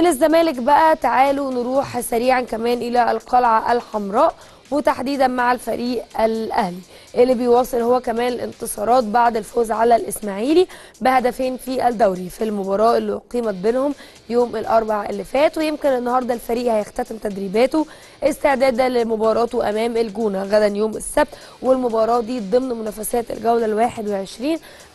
من الزمالك بقى تعالوا نروح سريعا كمان الى القلعه الحمراء وتحديدا مع الفريق الاهلي اللي بيواصل هو كمان الانتصارات بعد الفوز على الاسماعيلي بهدفين في الدوري في المباراه اللي اقيمت بينهم يوم الاربعاء اللي فات، ويمكن النهارده الفريق هيختتم تدريباته استعدادا لمباراته امام الجونه غدا يوم السبت، والمباراه دي ضمن منافسات الجوله ال21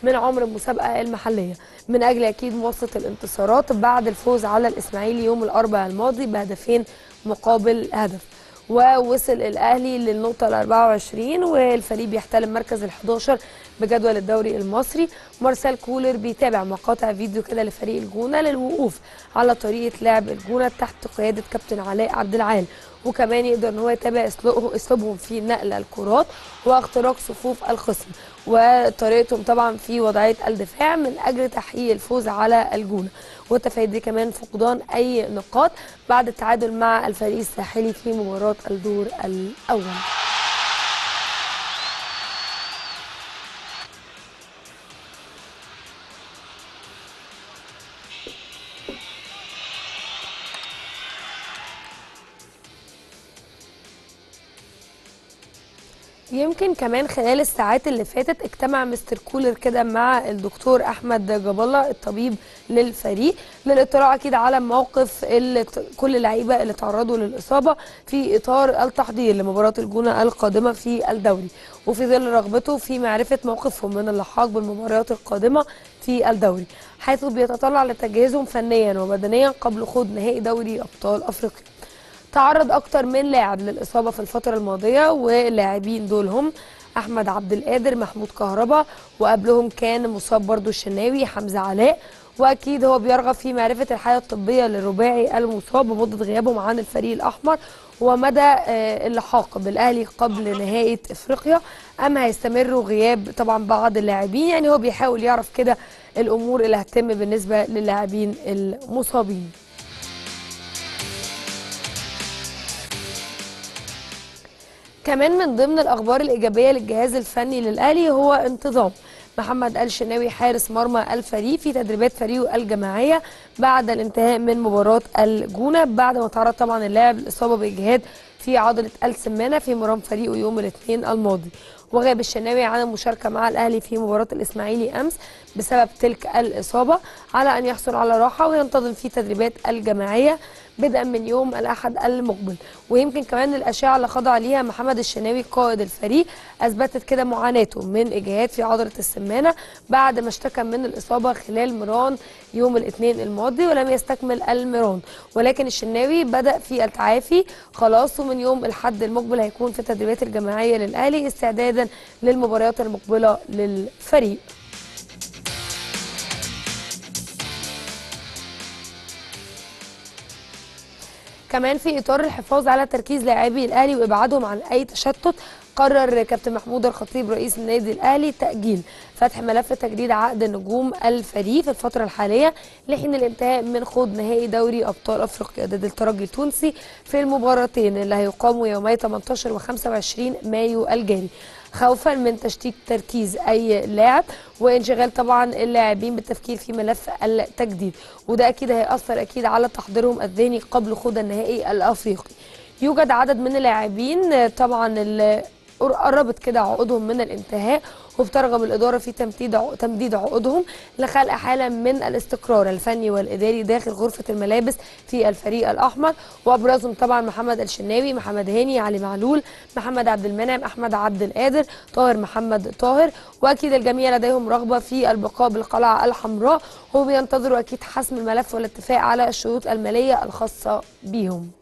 من عمر المسابقه المحليه من اجل اكيد مواصله الانتصارات بعد الفوز على الاسماعيلي يوم الاربعاء الماضي بهدفين مقابل هدف. ووصل الأهلي للنقطة ال 24 والفريق بيحتل مركز ال 11 بجدول الدوري المصري. مارسيل كولر بيتابع مقاطع فيديو كده لفريق الجونة للوقوف على طريقة لعب الجونة تحت قيادة كابتن علاء عبد العال، وكمان يقدر ان هو يتابع اسلوبهم في نقل الكرات واختراق صفوف الخصم وطريقتهم طبعا في وضعيه الدفاع من اجل تحقيق الفوز على الجونه، والتفاهيد دي كمان فقدان اي نقاط بعد التعادل مع الفريق الساحلي في مباراه الدور الاول. يمكن كمان خلال الساعات اللي فاتت اجتمع مستر كولر كده مع الدكتور احمد جابالله الطبيب للفريق للاطلاع اكيد على موقف كل اللعيبه اللي تعرضوا للاصابه في اطار التحضير لمباراه الجونه القادمه في الدوري، وفي ظل رغبته في معرفه موقفهم من اللحاق بالمباريات القادمه في الدوري، حيث بيتطلع لتجهيزهم فنيا وبدنيا قبل خوض نهائي دوري ابطال افريقيا. تعرض أكتر من لاعب للإصابة في الفترة الماضية، واللاعبين دول هم أحمد عبد القادر، محمود كهربا، وقبلهم كان مصاب برضو الشناوي حمزه علاء، وأكيد هو بيرغب في معرفة الحالة الطبية للرباعي المصاب بمدة غيابهم عن الفريق الأحمر ومدى اللحاق بالأهلي قبل نهاية إفريقيا، أم هيستمروا غياب طبعا بعض اللاعبين. يعني هو بيحاول يعرف كده الأمور اللي هتتم بالنسبة للاعبين المصابين. كمان من ضمن الأخبار الإيجابية للجهاز الفني للأهلي هو انتظام محمد الشناوي حارس مرمى الفريق في تدريبات فريقه الجماعية بعد الانتهاء من مباراة الجونة، بعد ما تعرض طبعا اللاعب للإصابة بإجهاد في عضلة السمانة في مرمى فريقه يوم الاثنين الماضي، وغاب الشناوي عن المشاركة مع الأهلي في مباراة الإسماعيلي أمس بسبب تلك الإصابة، على أن يحصل على راحة وينتظم في تدريبات الجماعية بدءا من يوم الأحد المقبل. ويمكن كمان الأشعة اللي خضع ليها محمد الشناوي قائد الفريق أثبتت كده معاناته من إجهاد في عضلة السمانة بعد ما اشتكى من الإصابة خلال مران يوم الاثنين الماضي ولم يستكمل المران، ولكن الشناوي بدأ في التعافي خلاص، ومن يوم الأحد المقبل هيكون في التدريبات الجماعية للأهلي استعدادا للمباريات المقبلة للفريق. كمان في إطار الحفاظ على تركيز لاعبي الأهلي وإبعادهم عن أي تشتت، قرر كابتن محمود الخطيب رئيس النادي الأهلي تأجيل فتح ملف تجديد عقد نجوم الفريق في الفترة الحالية لحين الانتهاء من خوض نهائي دوري أبطال أفريقيا ضد الترجي التونسي في المباراتين اللي هيقاموا يومي 18 و 25 مايو الجاري، خوفا من تشتيت تركيز اي لاعب وانشغال طبعا اللاعبين بالتفكير في ملف التجديد، وده اكيد هيأثر اكيد على تحضيرهم الذهني قبل خوض النهائي الافريقي. يوجد عدد من اللاعبين طبعا اللي قربت كده عقودهم من الانتهاء، وبترغب الاداره في تمديد عقودهم لخلق حاله من الاستقرار الفني والاداري داخل غرفه الملابس في الفريق الاحمر، وابرزهم طبعا محمد الشناوي، محمد هاني، علي معلول، محمد عبد المنعم، احمد عبد القادر، طاهر محمد طاهر، واكيد الجميع لديهم رغبه في البقاء بالقلعه الحمراء وبينتظروا اكيد حسم الملف والاتفاق على الشروط الماليه الخاصه بيهم.